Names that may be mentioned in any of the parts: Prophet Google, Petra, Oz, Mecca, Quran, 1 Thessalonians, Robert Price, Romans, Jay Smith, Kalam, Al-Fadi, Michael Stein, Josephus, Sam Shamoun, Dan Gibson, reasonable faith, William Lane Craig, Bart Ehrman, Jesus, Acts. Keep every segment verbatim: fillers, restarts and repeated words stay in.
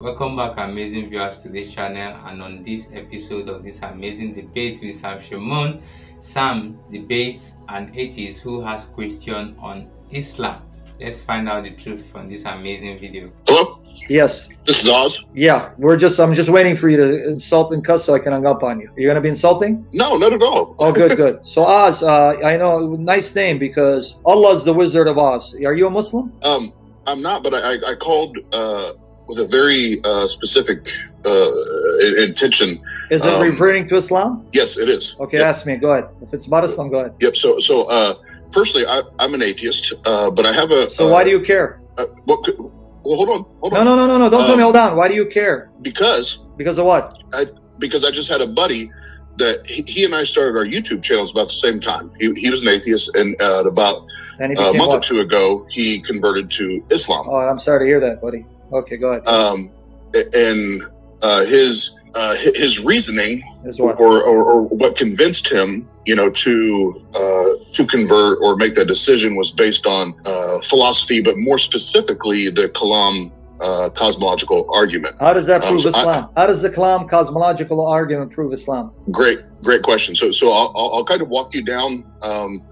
Welcome back, amazing viewers, to this channel, and on this episode of this amazing debate with Sam Shamoun, Sam debates an atheist who has question on Islam. Let's find out the truth from this amazing video. Hello? Yes. This is Oz. Yeah, we're just, I'm just waiting for you to insult and cuss so I can hang up on you. Are you going to be insulting? No, not at all. Oh, good, good. So Oz, uh, I know, nice name, because Allah's the Wizard of Oz. Are you a Muslim? Um, I'm not, but I, I, I called... Uh, with a very uh, specific uh, intention. Is it um, referring to Islam? Yes, it is. Okay, yep. Ask me. Go ahead. If it's about Islam, go ahead. Yep. So, so uh, personally, I, I'm an atheist, uh, but I have a. So uh, why do you care? Uh, well, well, hold on. Hold on. No, no, no, no, no. Don't um, tell me. Hold on. Why do you care? Because. Because of what? I, because I just had a buddy that he, he and I started our YouTube channels about the same time. He, he was an atheist, and uh, about and a month what? or two ago, he converted to Islam. Oh, I'm sorry to hear that, buddy. Okay, go ahead. Um, and uh, his uh, his reasoning, his what? Or, or or what convinced him, you know, to uh, to convert or make that decision was based on uh, philosophy, but more specifically the Kalam uh, cosmological argument. How does that prove um, so Islam? I, How does the Kalam cosmological argument prove Islam? Great, great question. So, so I'll, I'll kind of walk you down. Um,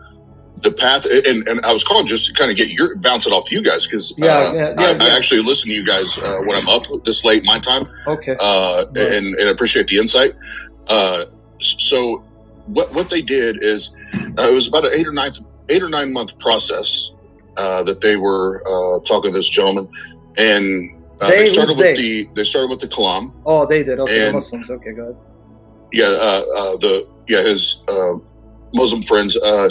The path, and, and I was calling just to kind of get your bounce it off you guys, because yeah, uh, yeah, yeah, I, yeah. I actually listen to you guys uh, when I'm up this late my time. Okay, uh, yeah. and, and appreciate the insight. Uh, so what what they did is uh, it was about an eight or nine eight or nine month process uh, that they were uh, talking to this gentleman, and uh, they, they started with they? the they started with the Kalam. Oh, they did. Okay, and, Muslims. Okay, go ahead. Yeah, uh, uh, the yeah his uh, Muslim friends. Uh,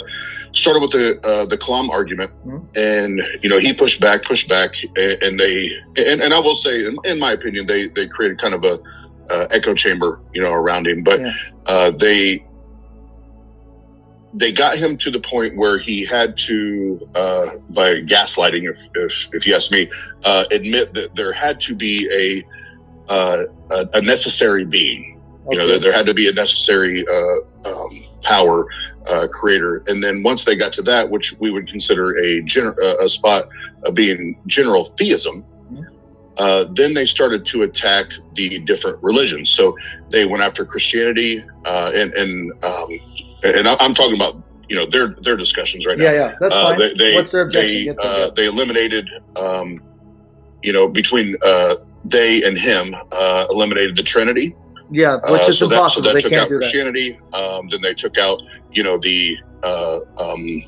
Started with the uh, the Kalam argument, mm-hmm. and you know he pushed back, pushed back, and, and they and, and I will say, in, in my opinion, they they created kind of a uh, echo chamber, you know, around him. But yeah. uh, they they got him to the point where he had to, uh, by gaslighting, if if, if you ask me, uh, admit that there had to be a uh, a, a necessary being, okay. you know, that there had to be a necessary uh, um, power. Uh, creator, and then once they got to that, which we would consider a gener uh, a spot of being general theism, uh, then they started to attack the different religions. So they went after Christianity, uh, and and um, and I'm talking about you know their their discussions right now. Yeah, yeah, that's uh, fine. They, they, What's their objection? They uh, they eliminated, um, you know, between uh, they and him, uh, eliminated the Trinity. Yeah, which uh, is so impossible. That, so that they took can't out do Christianity. That. Um, then they took out, you know, the uh, um,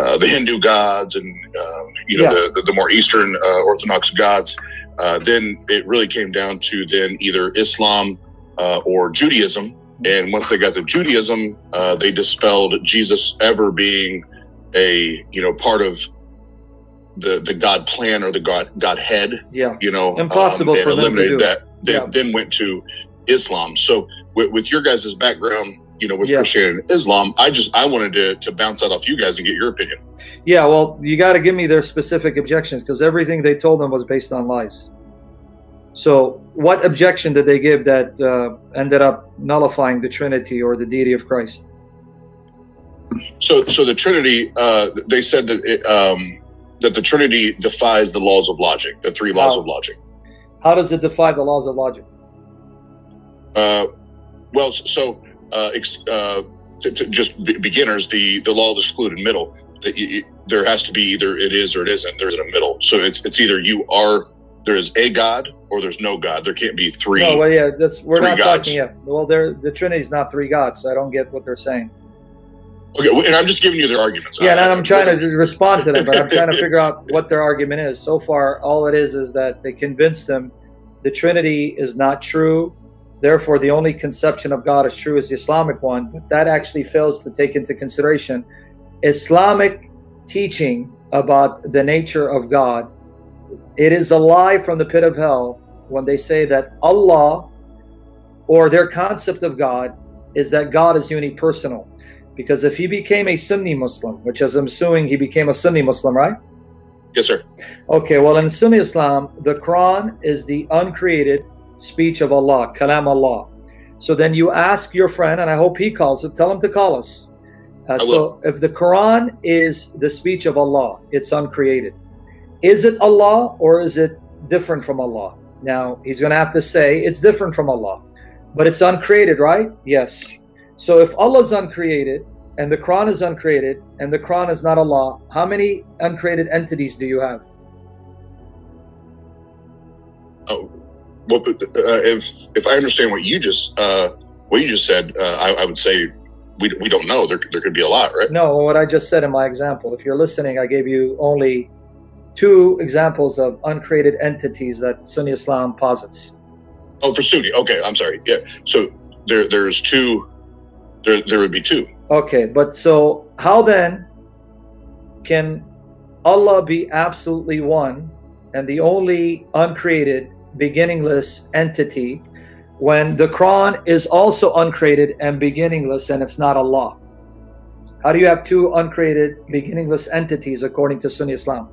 uh, the Hindu gods and uh, you know yeah. the, the the more Eastern uh, Orthodox gods. Uh, then it really came down to then either Islam uh, or Judaism. And once they got to Judaism, uh, they dispelled Jesus ever being a you know part of the the God plan or the God Godhead. Yeah, you know, impossible um, for them to do that. They yeah. then went to Islam. So with, with your guys' background, you know, with yeah. Christianity and Islam, I just, I wanted to, to bounce that off you guys and get your opinion. Yeah, well, you got to give me their specific objections, because everything they told them was based on lies. So what objection did they give that uh, ended up nullifying the Trinity or the deity of Christ? So, so the Trinity, uh, they said that, it, um, that the Trinity defies the laws of logic, the three laws wow. of logic. How does it defy the laws of logic? Uh, well, so uh, ex uh, to, to just be beginners, the the law of the excluded middle. That you, there has to be either it is or it isn't. There's a middle, so it's it's either you are there is a God or there's no God. There can't be three. No, well, yeah, that's we're not gods. talking yet. Well, there the Trinity is not three gods. So I don't get what they're saying. Okay, and I'm just giving you their arguments. Yeah, I, and I'm trying to respond to them, but I'm trying to figure out what their argument is. So far, all it is is that they convinced them the Trinity is not true. Therefore, the only conception of God is true is the Islamic one. But that actually fails to take into consideration Islamic teaching about the nature of God. It is a lie from the pit of hell when they say that Allah, or their concept of God, is that God is unipersonal. Because if he became a Sunni Muslim, which as I'm assuming he became a Sunni Muslim, right? Yes, sir. Okay, well, in Sunni Islam, the Quran is the uncreated speech of Allah, Kalam Allah. So then you ask your friend, and I hope he calls it, tell him to call us. Uh, so if the Quran is the speech of Allah, it's uncreated. Is it Allah or is it different from Allah? Now, he's going to have to say it's different from Allah, but it's uncreated, right? Yes. So if Allah is uncreated and the Quran is uncreated and the Quran is not Allah, how many uncreated entities do you have? Oh, well, uh, if if I understand what you just uh, what you just said, uh, I, I would say we we don't know. There there could be a lot, right? No, what I just said in my example. If you're listening, I gave you only two examples of uncreated entities that Sunni Islam posits. Oh, for Sunni. Okay, I'm sorry. Yeah. So there, there's two. There, there would be two. Okay, but so how then can Allah be absolutely one and the only uncreated, beginningless entity, when the Quran is also uncreated and beginningless, and it's not Allah? How do you have two uncreated, beginningless entities according to Sunni Islam?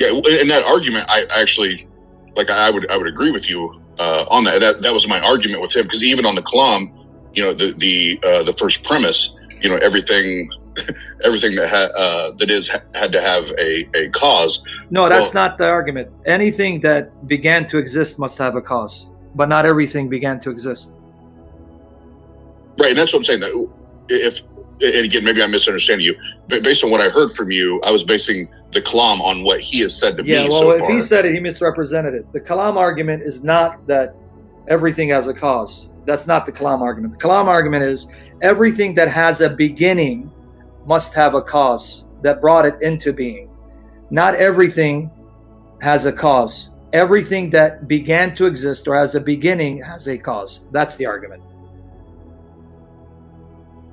Yeah, in that argument, I actually, like, I would, I would agree with you uh, on that. That that was my argument with him, because even on the Kalam, you know, the the uh, the first premise, you know, everything, everything that ha uh, that is ha had to have a a cause. No, that's well, not the argument. Anything that began to exist must have a cause, but not everything began to exist. Right, and that's what I'm saying. That if and again, maybe I misunderstand you, but based on what I heard from you, I was basing the Kalam on what he has said to yeah, me well, so far. Yeah, well, if he said it, he misrepresented it. The Kalam argument is not that everything has a cause. That's not the Kalam argument. The Kalam argument is everything that has a beginning must have a cause that brought it into being. Not everything has a cause. Everything that began to exist or has a beginning has a cause. That's the argument.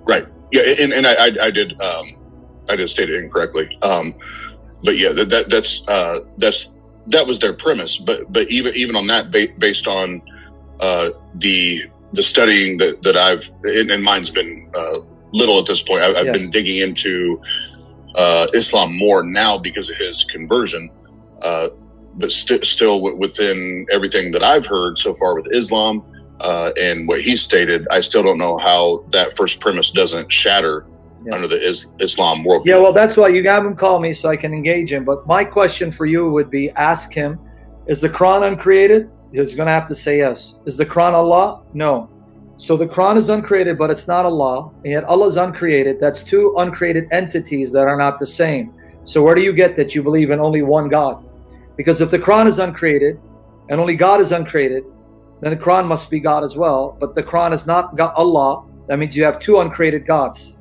Right. Yeah, and, and I, I, I did um, I did state it incorrectly, um, but yeah, that, that that's uh, that's that was their premise. But but even even on that, ba based on uh, the the studying that that I've and, and mine's been uh, little at this point. I, I've yes. been digging into uh, Islam more now because of his conversion, uh, but st still w within everything that I've heard so far with Islam. Uh, and what he stated, I still don't know how that first premise doesn't shatter yeah. under the is Islam worldview. Yeah, well, that's why you have him call me so I can engage him. But my question for you would be, ask him, is the Quran uncreated? He's going to have to say yes. Is the Quran Allah? No. So the Quran is uncreated, but it's not Allah. And yet Allah is uncreated. That's two uncreated entities that are not the same. So where do you get that you believe in only one God? Because if the Quran is uncreated and only God is uncreated, then the Quran must be God as well, but the Quran is not Allah. That means you have two uncreated gods.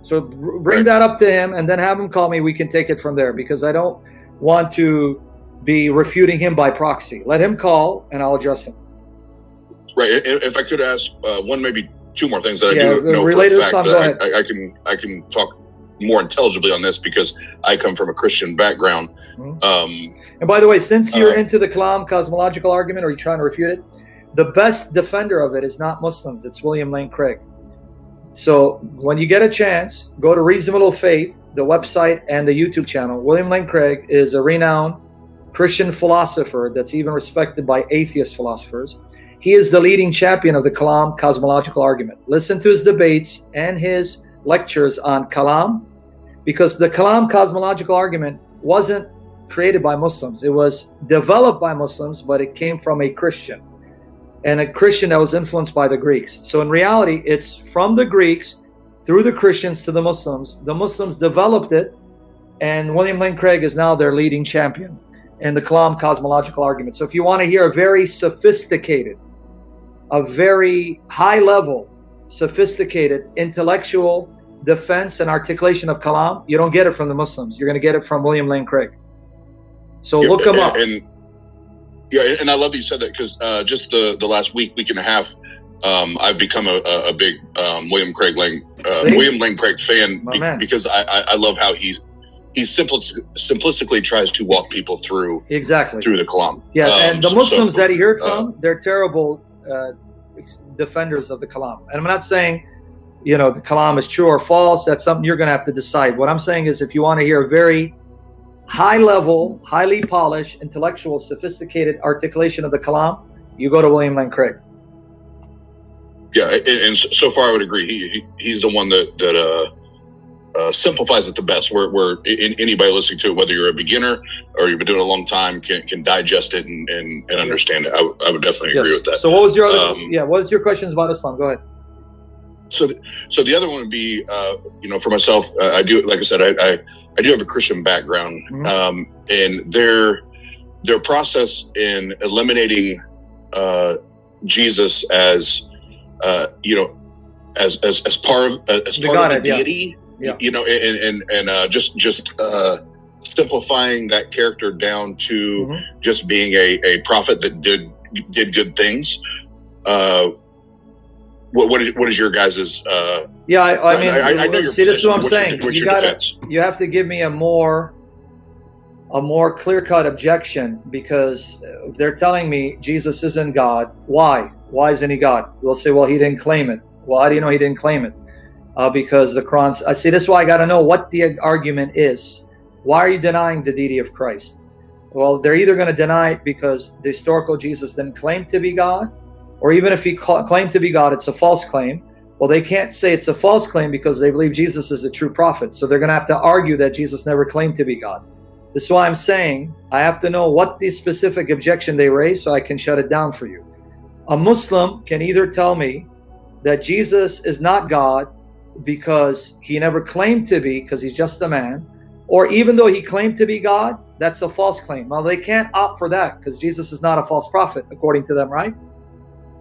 So bring that up to him and then have him call me. We can take it from there, because I don't want to be refuting him by proxy. Let him call and I'll address him. Right. If I could ask uh, one, maybe two more things that I yeah, do know for a fact that I, I, can, I can talk more intelligibly on this, because I come from a Christian background. Mm-hmm. um, and by the way, since you're uh, into the Kalam cosmological argument, or you're trying to refute it, the best defender of it is not Muslims. It's William Lane Craig. So when you get a chance, go to Reasonable Faith, the website and the YouTube channel. William Lane Craig is a renowned Christian philosopher that's even respected by atheist philosophers. He is the leading champion of the Kalam cosmological argument. Listen to his debates and his lectures on Kalam, because the Kalam cosmological argument wasn't created by Muslims. It was developed by Muslims, but it came from a Christian, and a Christian that was influenced by the Greeks. So in reality, it's from the Greeks through the Christians to the Muslims. The Muslims developed it, and William Lane Craig is now their leading champion in the Kalam cosmological argument. So if you want to hear a very sophisticated, a very high-level, sophisticated, intellectual defense and articulation of Kalam, you don't get it from the Muslims. You're going to get it from William Lane Craig. So yeah, look him and, up. And, yeah, and I love that you said that, because uh, just the, the last week, week and a half, um, I've become a, a big um, William Craig Lane uh, William Lane Craig fan, be man. because I, I, I love how he he simpli simplistically tries to walk people through exactly through the Kalam. Yeah, um, and the Muslims so, that he heard from, uh, they're terrible uh, defenders of the Kalam. And I'm not saying, you know, the Kalam is true or false. That's something you're going to have to decide. What I'm saying is, if you want to hear a very high-level, highly polished, intellectual, sophisticated articulation of the Kalam, you go to William Lane Craig. Yeah, and so far I would agree. He, he he's the one that that uh, uh, simplifies it the best, where, where in, anybody listening to it, whether you're a beginner or you've been doing it a long time, can, can digest it and, and, and understand it. I, w I would definitely agree yes. with that. So what was your other, um, yeah, what was your questions about Islam? Go ahead. So, th so the other one would be, uh, you know, for myself, uh, I do, like I said, I, I, I do have a Christian background, mm-hmm. um, and their, their process in eliminating, uh, Jesus as, uh, you know, as, as, as part of, as part of the it, deity, yeah. Yeah. you know, and, and, and, uh, just, just, uh, simplifying that character down to mm-hmm. just being a, a prophet that did, did good things. Uh, What, what is what is your guys's? Uh, yeah, I, I mean, I, I know your see, position. This is what I'm what's saying. Your, you got you have to give me a more, a more clear-cut objection, because they're telling me Jesus isn't God. Why? Why isn't he God? We'll say, well, he didn't claim it. Well, how do you know he didn't claim it? Uh, because the Quran. I see. This is why I got to know what the argument is. Why are you denying the deity of Christ? Well, they're either going to deny it because the historical Jesus didn't claim to be God. Or even if he claimed to be God, it's a false claim. Well, they can't say it's a false claim because they believe Jesus is a true prophet. So they're going to have to argue that Jesus never claimed to be God. That's why I'm saying I have to know what the specific objection they raise so I can shut it down for you. A Muslim can either tell me that Jesus is not God because he never claimed to be, because he's just a man, or even though he claimed to be God, that's a false claim. Well, they can't opt for that because Jesus is not a false prophet, according to them, right?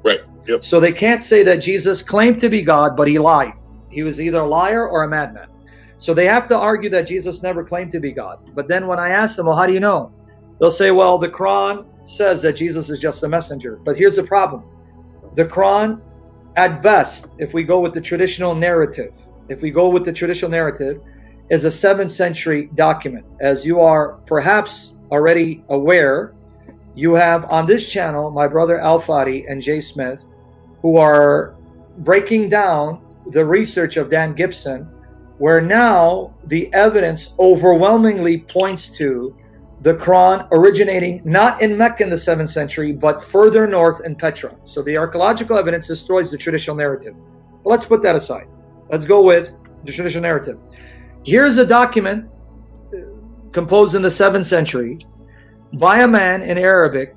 Right. Yep. So they can't say that Jesus claimed to be God, but he lied. He was either a liar or a madman. So they have to argue that Jesus never claimed to be God. But then when I ask them, well, how do you know? They'll say, well, the Quran says that Jesus is just a messenger. But here's the problem. The Quran, at best, if we go with the traditional narrative, if we go with the traditional narrative, is a seventh century document. As you are perhaps already aware, you have on this channel my brother Al-Fadi and Jay Smith, who are breaking down the research of Dan Gibson, where now the evidence overwhelmingly points to the Quran originating not in Mecca in the seventh century, but further north in Petra. So the archaeological evidence destroys the traditional narrative. But let's put that aside. Let's go with the traditional narrative. Here's a document composed in the seventh century by a man in Arabic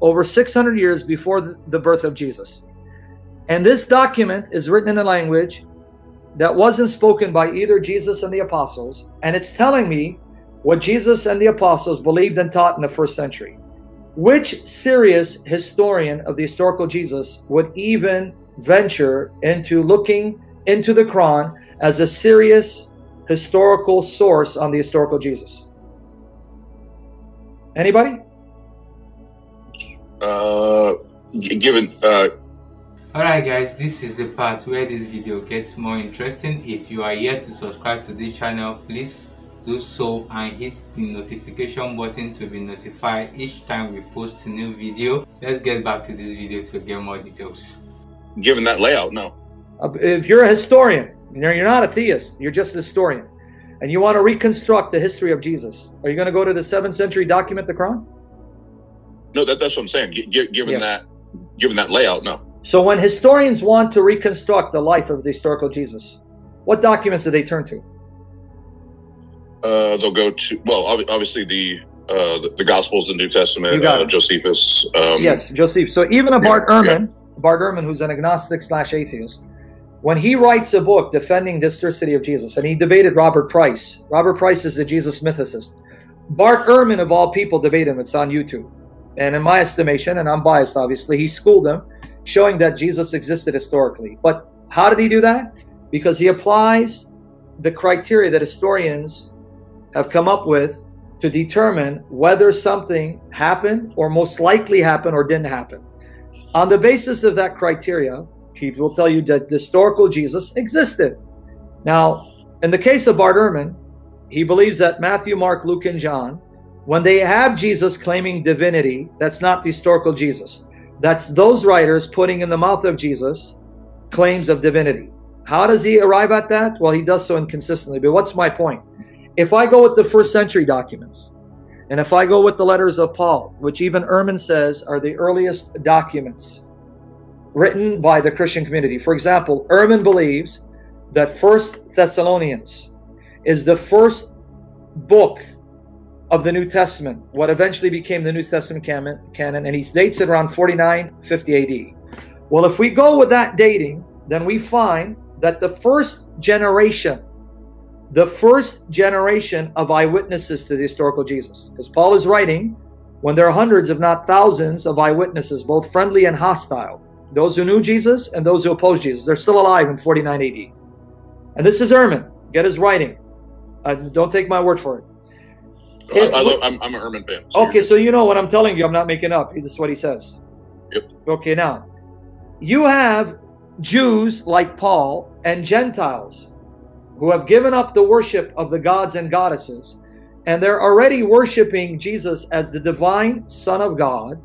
over six hundred years before the birth of Jesus. And this document is written in a language that wasn't spoken by either Jesus and the apostles. And it's telling me what Jesus and the apostles believed and taught in the first century. Which serious historian of the historical Jesus would even venture into looking into the Quran as a serious historical source on the historical Jesus? Anybody? Uh, given, uh... Alright guys, this is the part where this video gets more interesting. If you are yet to subscribe to this channel, please do so and hit the notification button to be notified each time we post a new video. Let's get back to this video to get more details. Given that layout, no. Uh, if you're a historian, you know, you're not a theist, you're just a historian, and you want to reconstruct the history of Jesus, are you going to go to the seventh century document, the Quran? No, that, that's what I'm saying. G given yeah. that, given that layout, no. So when historians want to reconstruct the life of the historical Jesus, what documents do they turn to? Uh, they'll go to, well, obviously the uh, the, the Gospels, the New Testament, uh, Josephus. Um, yes, Josephus. So even a Bart yeah, Ehrman, yeah. Bart Ehrman, who's an agnostic slash atheist, when he writes a book defending the historicity of Jesus, and he debated Robert Price. Robert Price is the Jesus mythicist. Bart Ehrman, of all people, debated him. It's on YouTube. And in my estimation, and I'm biased, obviously, he schooled him, showing that Jesus existed historically. But how did he do that? Because he applies the criteria that historians have come up with to determine whether something happened or most likely happened or didn't happen. On the basis of that criteria, people will tell you that the historical Jesus existed. Now, in the case of Bart Ehrman, he believes that Matthew, Mark, Luke, and John, when they have Jesus claiming divinity, that's not the historical Jesus. That's those writers putting in the mouth of Jesus claims of divinity. How does he arrive at that? Well, he does so inconsistently. But what's my point? If I go with the first century documents, and if I go with the letters of Paul, which even Ehrman says are the earliest documents written by the Christian community. For example, Ehrman believes that First Thessalonians is the first book of the New Testament, what eventually became the New Testament canon, and he dates it around forty-nine fifty A D. Well, if we go with that dating, then we find that the first generation, the first generation of eyewitnesses to the historical Jesus, because Paul is writing when there are hundreds, if not thousands, of eyewitnesses, both friendly and hostile, those who knew Jesus and those who opposed Jesus. They're still alive in forty-nine A D. And this is Ehrman. Get his writing. Uh, don't take my word for it. If, I, I love, I'm, I'm an Ehrman fan. So okay, so you know what I'm telling you. I'm not making up. This is what he says. Yep. Okay, now, you have Jews like Paul and Gentiles who have given up the worship of the gods and goddesses, and they're already worshiping Jesus as the divine Son of God,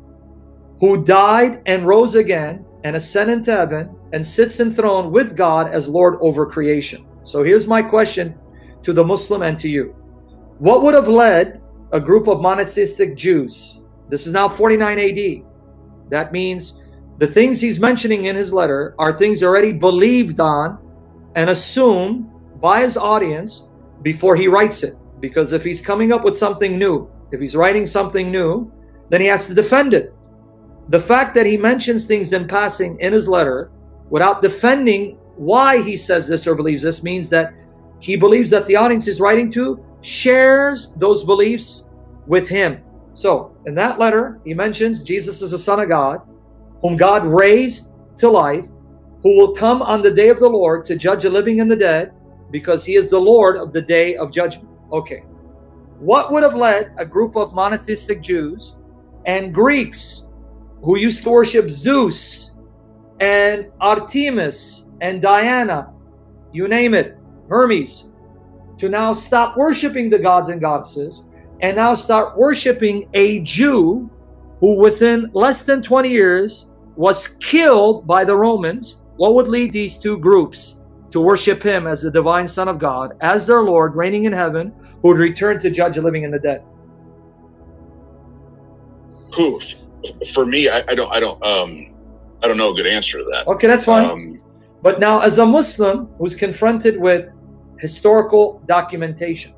who died and rose again and ascended into heaven and sits enthroned with God as Lord over creation. So here's my question to the Muslim and to you. What would have led a group of monotheistic Jews, this is now forty-nine A D, that means the things he's mentioning in his letter are things already believed on and assumed by his audience before he writes it. Because if he's coming up with something new, if he's writing something new, then he has to defend it. The fact that he mentions things in passing in his letter without defending why he says this or believes this means that he believes that the audience he's writing to shares those beliefs with him. So in that letter, he mentions Jesus is the Son of God, whom God raised to life, who will come on the day of the Lord to judge the living and the dead, because he is the Lord of the day of judgment. Okay. What would have led a group of monotheistic Jews and Greeks who used to worship Zeus and Artemis and Diana, you name it, Hermes, to now stop worshiping the gods and goddesses and now start worshiping a Jew who within less than twenty years was killed by the Romans? What would lead these two groups to worship him as the divine Son of God, as their Lord, reigning in heaven, who would return to judge the living and the dead? Who? For me, I, I don't, I don't, um, I don't know a good answer to that. Okay, that's fine. Um, but now, as a Muslim who's confronted with historical documentation,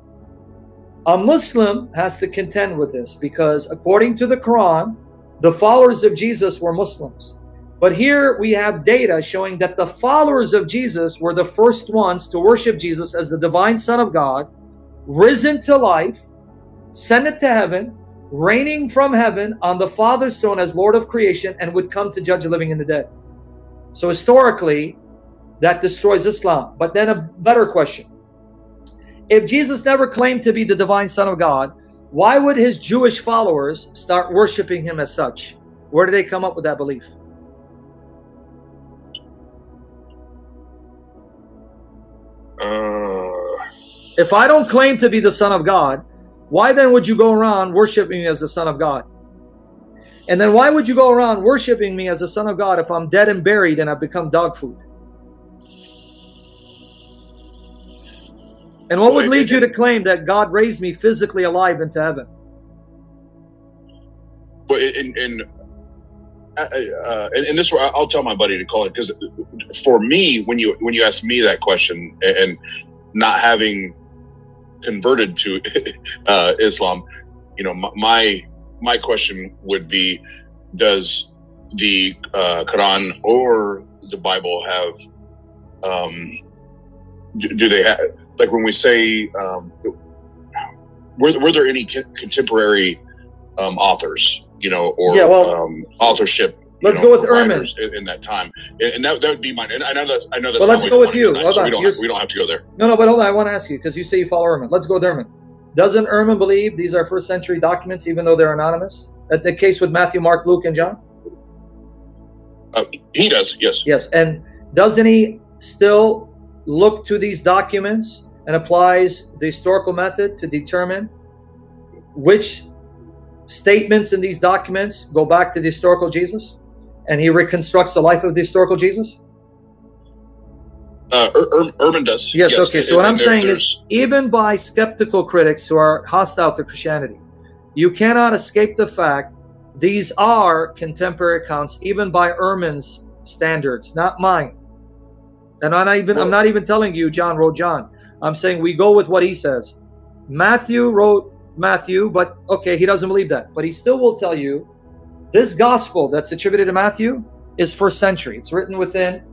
a Muslim has to contend with this, because according to the Quran, the followers of Jesus were Muslims. But here we have data showing that the followers of Jesus were the first ones to worship Jesus as the divine Son of God, risen to life, ascended to heaven, reigning from heaven on the Father's throne as Lord of creation, and would come to judge the living and the dead. So historically, that destroys Islam. But then a better question. If Jesus never claimed to be the divine Son of God, why would his Jewish followers start worshiping him as such? Where did they come up with that belief? Uh... If I don't claim to be the Son of God, why then would you go around worshiping me as the Son of God? And then why would you go around worshiping me as the Son of God if I'm dead and buried and I've become dog food? And what would lead you to claim that God raised me physically alive into heaven? But in in, uh, in, in this way, I'll tell my buddy to call it, because for me, when you when you ask me that question, and not having converted to uh, Islam, you know, my my question would be: does the uh, Quran or the Bible have? Um, do, do they have? Like when we say, um, were, were there any contemporary um, authors, you know, or yeah, well, um, authorship? Let's know, go with Ehrman in, in that time, and that, that would be mine. And I know that I know that's. Well, let's go with you. Tonight, so we, don't have, we don't have to go there. No, no, but hold on. I want to ask you, because you say you follow Ehrman. Let's go with Ehrman. Doesn't Ehrman believe these are first-century documents, even though they're anonymous? At the case with Matthew, Mark, Luke, and John. Uh, he does. Yes. Yes, and doesn't he still look to these documents and applies the historical method to determine which statements in these documents go back to the historical Jesus, and he reconstructs the life of the historical Jesus? Uh, Ehrman does. Yes, yes, okay. So and, what I'm there, saying there's... is, even by skeptical critics who are hostile to Christianity, you cannot escape the fact these are contemporary accounts, even by Ehrman's standards, not mine. And I'm not even, I'm not even telling you John wrote John. I'm saying we go with what he says. Matthew wrote Matthew, but okay, he doesn't believe that. But he still will tell you this gospel that's attributed to Matthew is first century. It's written within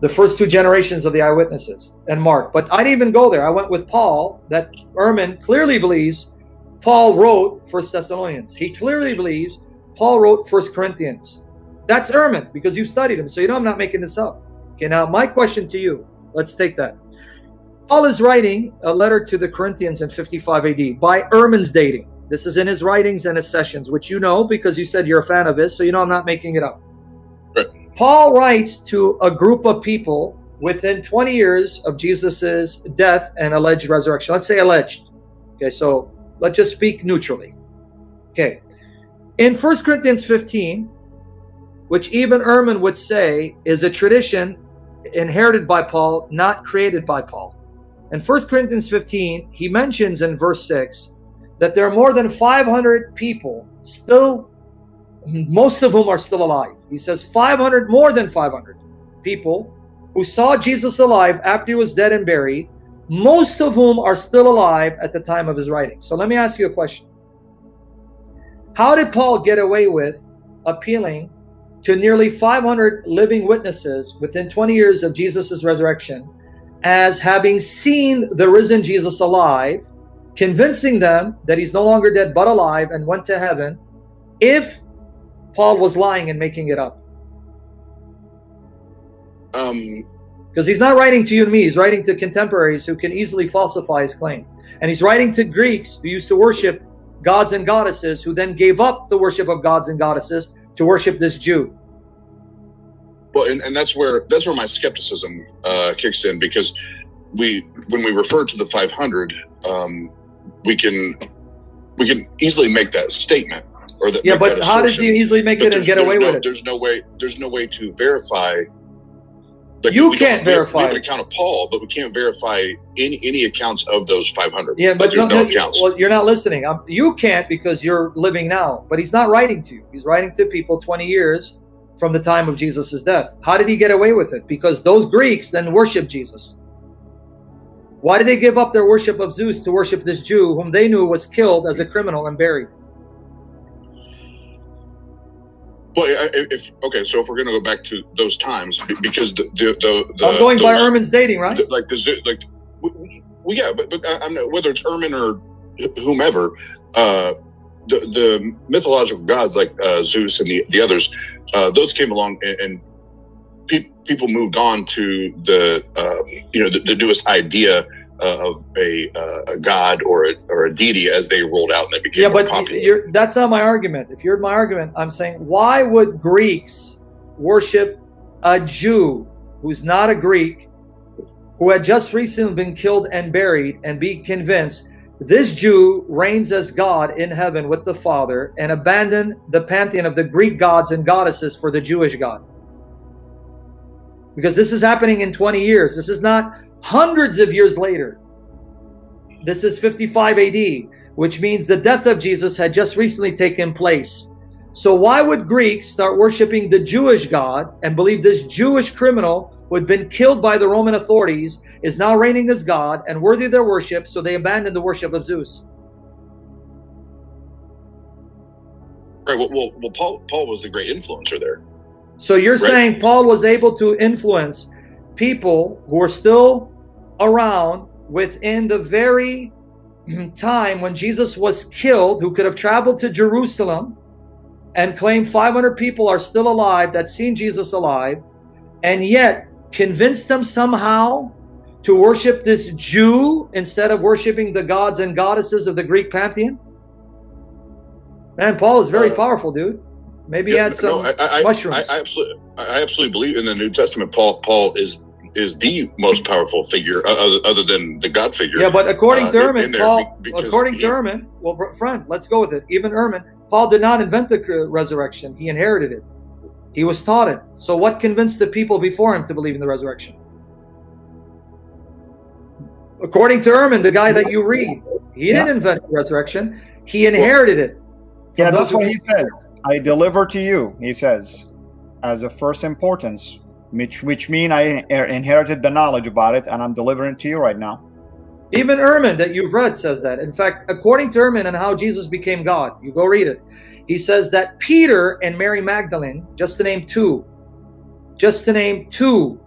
the first two generations of the eyewitnesses and Mark. But I didn't even go there. I went with Paul, that Ehrman clearly believes Paul wrote First Thessalonians. He clearly believes Paul wrote First Corinthians. That's Ehrman, because you studied him. So you know I'm not making this up. Okay, now my question to you, let's take that. Paul is writing a letter to the Corinthians in fifty-five A D by Ehrman's dating. This is in his writings and his sessions, which you know because you said you're a fan of this, so you know I'm not making it up. Paul writes to a group of people within twenty years of Jesus's death and alleged resurrection. Let's say alleged. Okay, so let's just speak neutrally. Okay, in First Corinthians fifteen, which even Ehrman would say is a tradition inherited by Paul, not created by Paul. In First Corinthians fifteen, he mentions in verse six that there are more than five hundred people still, most of whom are still alive. He says five hundred, more than five hundred people who saw Jesus alive after he was dead and buried, most of whom are still alive at the time of his writing. So let me ask you a question. How did Paul get away with appealing to nearly five hundred living witnesses within twenty years of Jesus's resurrection as having seen the risen Jesus alive, convincing them that he's no longer dead but alive and went to heaven, if Paul was lying and making it up? Um, because he's not writing to you and me, he's writing to contemporaries who can easily falsify his claim. And he's writing to Greeks who used to worship gods and goddesses, who then gave up the worship of gods and goddesses to worship this Jew. Well, and, and that's where that's where my skepticism uh, kicks in, because we, when we refer to the five hundred, um, we can we can easily make that statement, or that. Yeah, but that how did you easily make but it and get away no, with it? There's no way. There's no way to verify. Like, you can't verify. We have an account of Paul, but we can't verify any any accounts of those five hundred. Yeah, but there's no, no accounts. Well, you're not listening. I'm, you can't, because you're living now. But he's not writing to you. He's writing to people twenty years from the time of Jesus's death. How did he get away with it? Because those Greeks then worshiped Jesus. Why did they give up their worship of Zeus to worship this Jew whom they knew was killed as a criminal and buried? Well, if, okay, so if we're going to go back to those times, because the the, the, the I'm going those, by Ehrman's dating, right? The, like the like, we, we, yeah, but but I'm not, whether it's Ehrman or whomever, uh, the the mythological gods like uh, Zeus and the the others, uh, those came along, and, and pe people moved on to the uh, you know the, the newest idea uh, of a uh, a god or a, or a deity as they rolled out and they became yeah, but popular. You're, that's not my argument. If you're my argument, I'm saying, why would Greeks worship a Jew who's not a Greek, who had just recently been killed and buried, and be convinced this Jew reigns as God in heaven with the Father, and abandon the pantheon of the Greek gods and goddesses for the Jewish God? Because this is happening in twenty years. This is not hundreds of years later. This is fifty-five A D, which means the death of Jesus had just recently taken place. So why would Greeks start worshiping the Jewish God and believe this Jewish criminal who had been killed by the Roman authorities is now reigning as God and worthy of their worship, so they abandoned the worship of Zeus? Right. Well, well, well Paul, Paul was the great influencer there. So you're right? Saying Paul was able to influence people who were still around within the very time when Jesus was killed, who could have traveled to Jerusalem and claimed five hundred people are still alive that seen Jesus alive, and yet convinced them somehow to worship this Jew instead of worshiping the gods and goddesses of the Greek pantheon? Man, Paul is very uh, powerful, dude. Maybe yeah, add some no, I, I, mushrooms. I, I absolutely, I absolutely believe in the New Testament. Paul, Paul is is the most powerful figure, other, other than the God figure. Yeah, but according uh, to Ehrman, Paul, according he, to Ehrman, well, friend, let's go with it. Even Ehrman, Paul did not invent the resurrection; he inherited it. He was taught it. So, what convinced the people before him to believe in the resurrection? According to Ehrman, the guy that you read, he yeah. didn't invent the resurrection; he inherited well, it. From yeah, that's what he says. I deliver to you, he says, as of first importance, which which mean I inherited the knowledge about it, and I'm delivering it to you right now. Even Ehrman that you've read says that. In fact, according to Ehrman and how Jesus became God, you go read it. He says that Peter and Mary Magdalene, just to name two, just to name two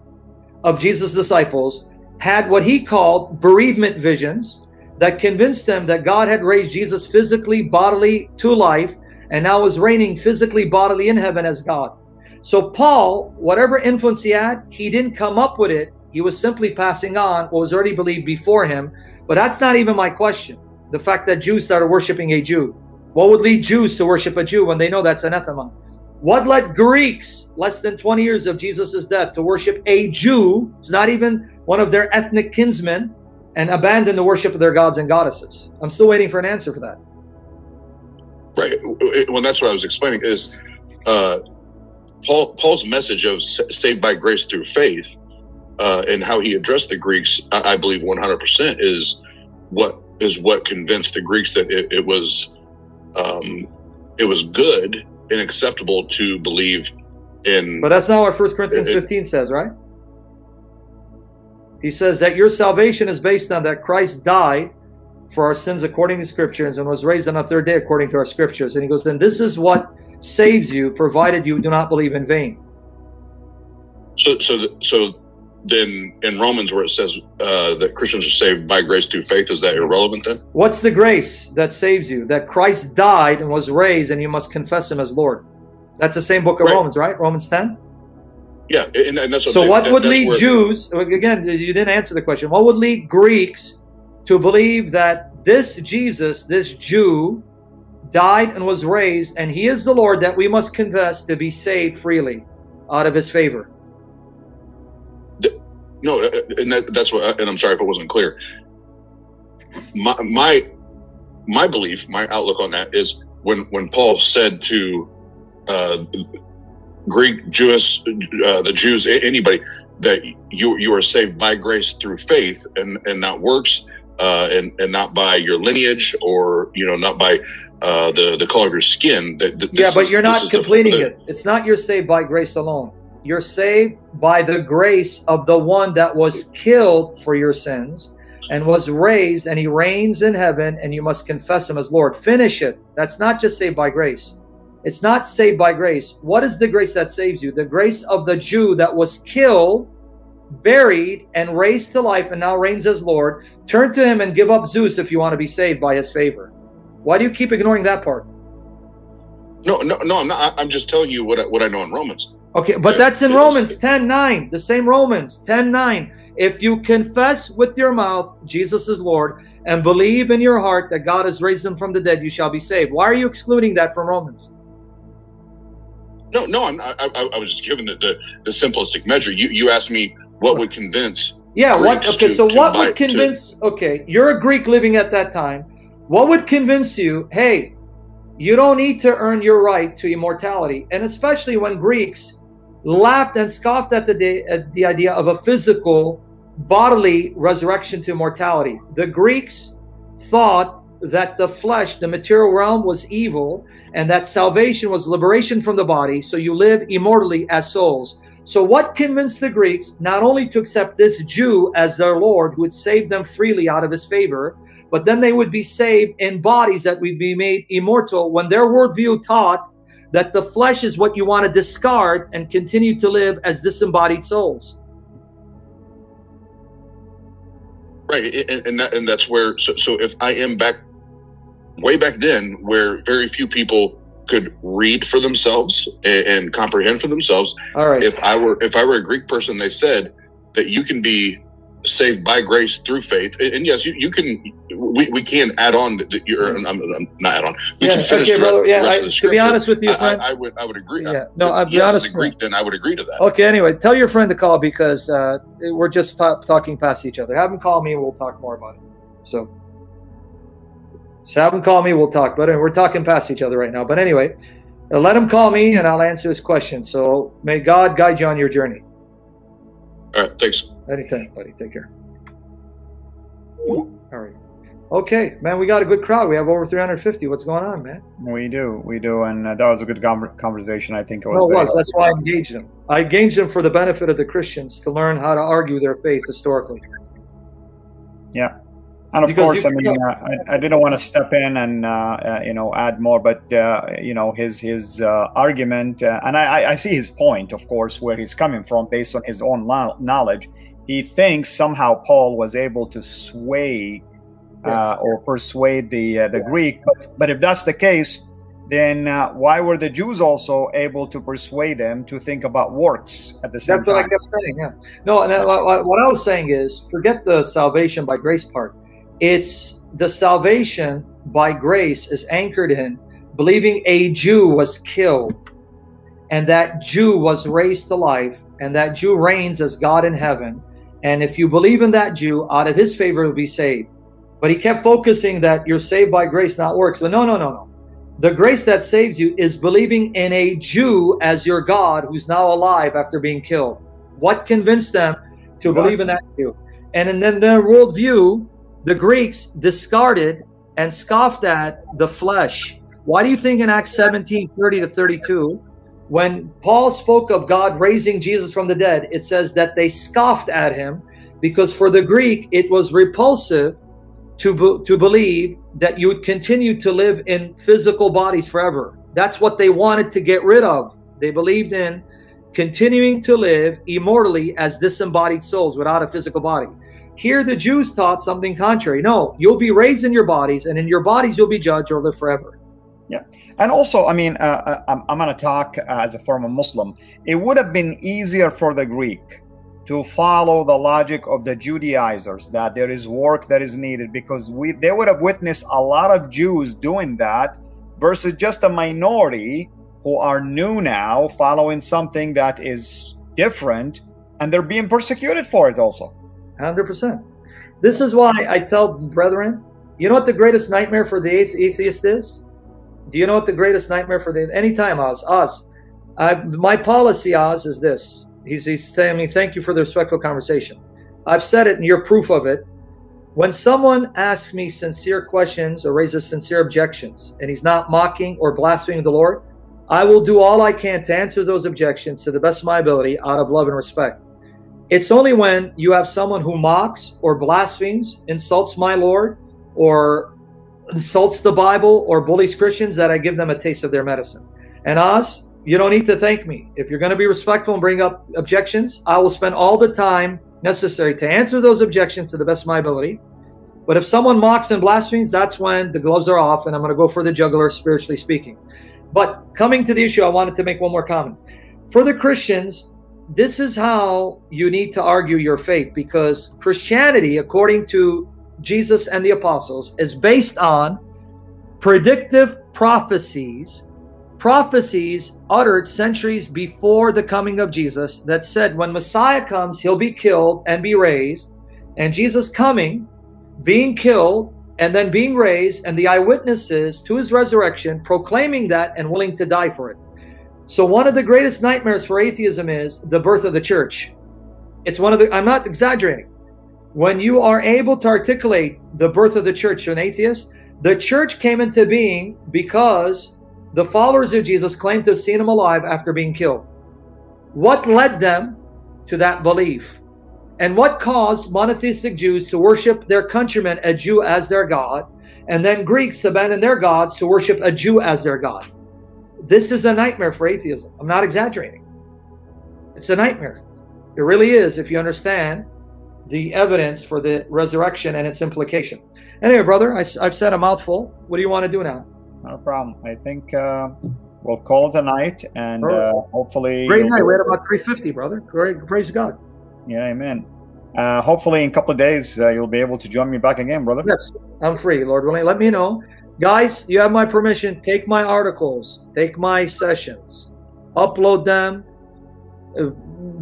of Jesus' disciples, had what he called bereavement visions that convinced them that God had raised Jesus physically, bodily to life, and now was reigning physically, bodily in heaven as God. So Paul, whatever influence he had, he didn't come up with it. He was simply passing on what was already believed before him. But that's not even my question. The fact that Jews started worshiping a Jew. What would lead Jews to worship a Jew when they know that's anathema? What led Greeks, less than twenty years of Jesus' death, to worship a Jew, who's not even one of their ethnic kinsmen, and abandon the worship of their gods and goddesses? I'm still waiting for an answer for that. Right. Well, that's what I was explaining is uh, Paul, Paul's message of saved by grace through faith, Uh, and how he addressed the Greeks, I, I believe one hundred percent is what is what convinced the Greeks that it, it was um, it was good and acceptable to believe in. But that's not what First Corinthians fifteen it, says, right? He says that your salvation is based on that Christ died for our sins according to Scriptures and was raised on the third day according to our Scriptures. And he goes, then this is what saves you, provided you do not believe in vain. So, so, so. Then in Romans, where it says uh, that Christians are saved by grace through faith, is that irrelevant then? What's the grace that saves you? That Christ died and was raised, and you must confess him as Lord. That's the same book of right. Romans, right? Romans ten? Yeah, and, and that's what so I'm what that, would lead where... Jews, again, you didn't answer the question, what would lead Greeks to believe that this Jesus, this Jew, died and was raised, and he is the Lord that we must confess to be saved freely out of his favor? No, and that, that's what. And I'm sorry if it wasn't clear. My my my belief, my outlook on that is when when Paul said to uh, Greek, Jewish, uh, the Jews, anybody that you you are saved by grace through faith and and not works, uh, and and not by your lineage or you know not by uh, the the color of your skin. That, that yeah, but is, you're not completing the, the, it. It's not you're saved by grace alone. You're saved by the grace of the one that was killed for your sins and was raised, and he reigns in heaven, and you must confess him as Lord. Finish it. That's not just saved by grace. It's not saved by grace. What is the grace that saves you? The grace of the Jew that was killed, buried, and raised to life, and now reigns as Lord. Turn to him and give up Zeus if you want to be saved by his favor. Why do you keep ignoring that part? No, no, no, I'm not. I'm just telling you what I, what I know in Romans. Okay, but that's in Romans ten nine, the same Romans ten nine. If you confess with your mouth Jesus is Lord and believe in your heart that God has raised him from the dead, you shall be saved. Why are you excluding that from Romans? No, no, I'm not, I, I was just giving the, the, the simplistic measure. You, you asked me what would convince. Yeah, what, okay, to, so what would convince, to, okay, you're a Greek living at that time. What would convince you, hey, you don't need to earn your right to immortality? And especially when Greeks laughed and scoffed at the day, at the idea of a physical bodily resurrection to immortality. The Greeks thought that the flesh, the material realm, was evil, and that salvation was liberation from the body, so you live immortally as souls. So what convinced the Greeks not only to accept this Jew as their Lord, who would save them freely out of his favor, but then they would be saved in bodies that would be made immortal, when their worldview taught that the flesh is what you want to discard and continue to live as disembodied souls. Right, and, and, that, and that's where, so, so if I am back, way back then, where very few people could read for themselves and, and comprehend for themselves. All right. If I were, if I were a Greek person, they said that you can be saved by grace through faith. And, and yes, you, you can, we, we can add on that you're, I'm, I'm not add on. We yeah, can finish okay, the, brother, yeah, the rest I, of the scripture. To be honest with you, friend. I, I, I would, I would agree. Yeah, I, no, I'll be yes, honest. As a Greek, then I would agree to that. Okay. Anyway, tell your friend to call, because uh, we're just ta talking past each other. Have him call me and we'll talk more about it. So, so have him call me, we'll talk. But we're talking past each other right now. But anyway, let him call me and I'll answer his question. So may God guide you on your journey. All right, thanks. Anytime, buddy. Take care. All right. Okay, man, we got a good crowd. We have over three hundred fifty. What's going on, man? We do, we do, and uh, that was a good conversation. I think it was. No, it was. That's why I engaged them. I engaged them for the benefit of the Christians to learn how to argue their faith historically. Yeah, and of because course, you, I mean, uh, I, I didn't want to step in and uh, uh, you know add more, but uh, you know his his uh, argument, uh, and I, I see his point, of course, where he's coming from based on his own knowledge. He thinks somehow Paul was able to sway. Uh, or persuade the uh, the yeah. Greek, but but if that's the case, then uh, why were the Jews also able to persuade them to think about works at the same that's time? That's what I kept saying. Yeah. No, and that, what I was saying is, forget the salvation by grace part. It's the salvation by grace is anchored in believing a Jew was killed, and that Jew was raised to life, and that Jew reigns as God in heaven, and if you believe in that Jew, out of his favor will be saved. But he kept focusing that you're saved by grace, not works. But no, no, no, no. The grace that saves you is believing in a Jew as your God who's now alive after being killed. What convinced them to exactly. believe in that Jew? And in their worldview, the Greeks discarded and scoffed at the flesh. Why do you think in Acts seventeen, thirty to thirty-two, when Paul spoke of God raising Jesus from the dead, it says that they scoffed at him because for the Greek, it was repulsive To, be, to believe that you would continue to live in physical bodies forever. That's what they wanted to get rid of. They believed in continuing to live immortally as disembodied souls without a physical body. Here the Jews taught something contrary. No, you'll be raised in your bodies, and in your bodies you'll be judged or live forever. Yeah. And also, I mean, uh, I'm, I'm going to talk uh, as a former Muslim. It would have been easier for the Greek to follow the logic of the Judaizers, that there is work that is needed, because we they would have witnessed a lot of Jews doing that versus just a minority who are new now following something that is different, and they're being persecuted for it also. one hundred percent. This is why I tell brethren, you know what the greatest nightmare for the atheist is? Do you know what the greatest nightmare for the... Anytime, Oz, Oz, I, my policy, Oz, is this. He's, he's telling me, thank you for the respectful conversation. I've said it and you're proof of it. When someone asks me sincere questions or raises sincere objections and he's not mocking or blaspheming the Lord, I will do all I can to answer those objections to the best of my ability out of love and respect. It's only when you have someone who mocks or blasphemes, insults my Lord, or insults the Bible or bullies Christians that I give them a taste of their medicine. And Oz, you don't need to thank me. If you're going to be respectful and bring up objections, I will spend all the time necessary to answer those objections to the best of my ability. But if someone mocks and blasphemes, that's when the gloves are off and I'm going to go for the jugular, spiritually speaking. But coming to the issue, I wanted to make one more comment. For the Christians, this is how you need to argue your faith, because Christianity, according to Jesus and the apostles, is based on predictive prophecies prophecies uttered centuries before the coming of Jesus that said when Messiah comes, he'll be killed and be raised, and Jesus coming, being killed, and then being raised, and the eyewitnesses to his resurrection proclaiming that and willing to die for it. So one of the greatest nightmares for atheism is the birth of the church. It's one of the, I'm not exaggerating. When you are able to articulate the birth of the church to an atheist, the church came into being because the followers of Jesus claimed to have seen him alive after being killed. What led them to that belief? And what caused monotheistic Jews to worship their countrymen, a Jew, as their God, and then Greeks to abandon their gods to worship a Jew as their God? This is a nightmare for atheism. I'm not exaggerating. It's a nightmare. It really is, if you understand the evidence for the resurrection and its implication. Anyway, brother, I, I've said a mouthful. What do you want to do now? Not a problem. I think uh, we'll call it a night, and uh, hopefully... Great night. We had about three fifty, brother. Great. Praise God. Yeah, amen. Uh, hopefully in a couple of days, uh, you'll be able to join me back again, brother. Yes, I'm free, Lord willing. Let me know. Guys, you have my permission. Take my articles. Take my sessions. Upload them. Uh,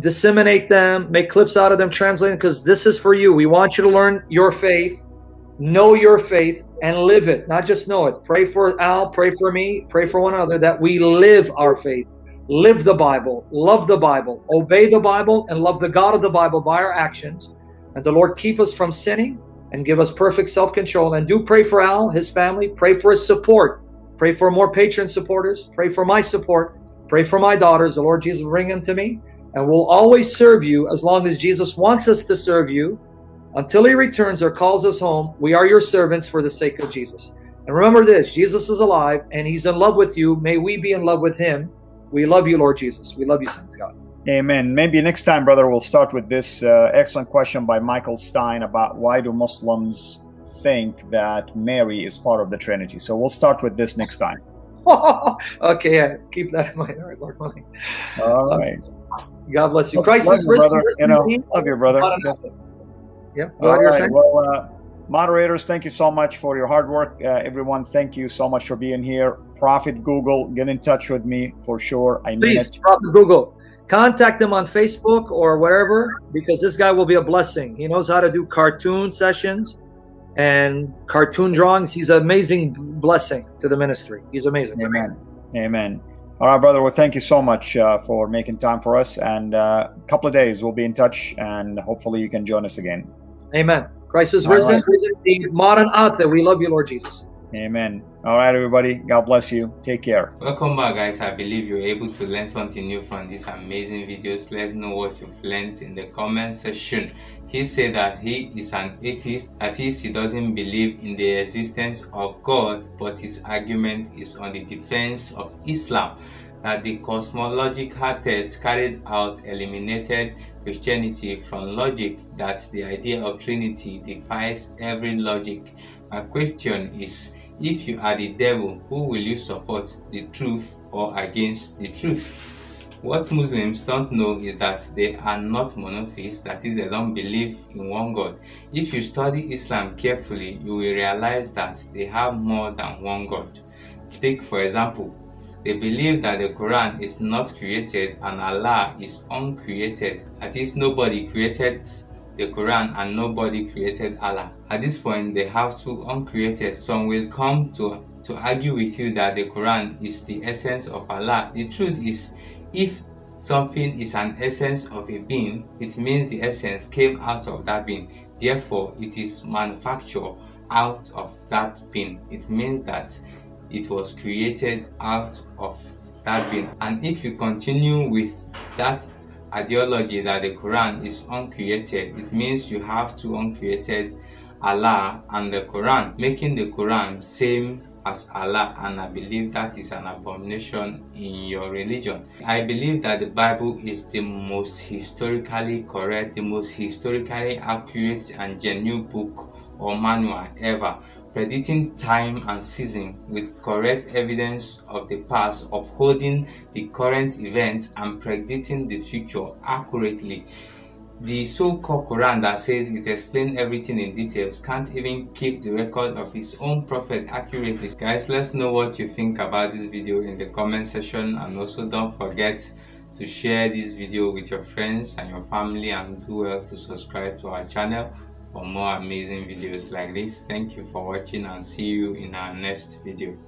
disseminate them. Make clips out of them. Translate them, because this is for you. We want you to learn your faith. Know your faith and live it, not just know it. Pray for Al, pray for me, pray for one another, that we live our faith, live the Bible, love the Bible, obey the Bible, and love the God of the Bible by our actions. And the Lord keep us from sinning and give us perfect self-control. And do pray for Al, his family. Pray for his support. Pray for more Patreon supporters. Pray for my support. Pray for my daughters. The Lord Jesus will bring them to me. And we'll always serve you as long as Jesus wants us to serve you. Until he returns or calls us home, we are your servants for the sake of Jesus. And remember this, Jesus is alive and he's in love with you. May we be in love with him. We love you, Lord Jesus. We love you, Son of God. Amen. Maybe next time, brother, we'll start with this uh, excellent question by Michael Stein about why do Muslims think that Mary is part of the Trinity? So we'll start with this next time. Okay, yeah, keep that in mind. All right, Lord willing. All right. God bless you. Christ is rich. You know, love you, brother. Yeah. All right. Well, uh, moderators, thank you so much for your hard work. Uh, everyone, thank you so much for being here. Prophet Google, get in touch with me for sure. I mean Please, it. Prophet Google, contact him on Facebook or wherever, because this guy will be a blessing. He knows how to do cartoon sessions and cartoon drawings. He's an amazing blessing to the ministry. He's amazing. Amen. Amen. All right, brother. Well, thank you so much uh, for making time for us. And uh, a couple of days, we'll be in touch, and hopefully you can join us again. Amen. Christ is risen, risen the modern author. We love you, Lord Jesus. Amen. All right, everybody. God bless you. Take care. Welcome back, guys. I believe you were able to learn something new from these amazing videos. Let us know what you've learned in the comment section. He said that he is an atheist. That is, he doesn't believe in the existence of God, but his argument is on the defense of Islam, that the cosmological test carried out eliminated Christianity from logic, that the idea of Trinity defies every logic. My question is, if you are the devil, who will you support, the truth or against the truth? What Muslims don't know is that they are not monotheists, that is, they don't believe in one God. If you study Islam carefully, you will realize that they have more than one God. Take, for example, they believe that the Quran is not created and Allah is uncreated. That is, nobody created the Quran and nobody created Allah. At this point, they have two uncreated. Some will come to, to argue with you that the Quran is the essence of Allah. The truth is, if something is an essence of a being, it means the essence came out of that being. Therefore, it is manufactured out of that being. It means that it was created out of that being. And if you continue with that ideology that the Quran is uncreated, it means you have to uncreated Allah and the Quran, making the Quran same as Allah, and I believe that is an abomination in your religion. I believe that the Bible is the most historically correct, the most historically accurate and genuine book or manual ever, predicting time and season with correct evidence of the past, upholding the current event and predicting the future accurately. The so-called Quran that says it explains everything in details can't even keep the record of its own prophet accurately. Guys, let's know what you think about this video in the comment section, and also don't forget to share this video with your friends and your family, and do well to subscribe to our channel for more amazing videos like this. Thank you for watching, and see you in our next video.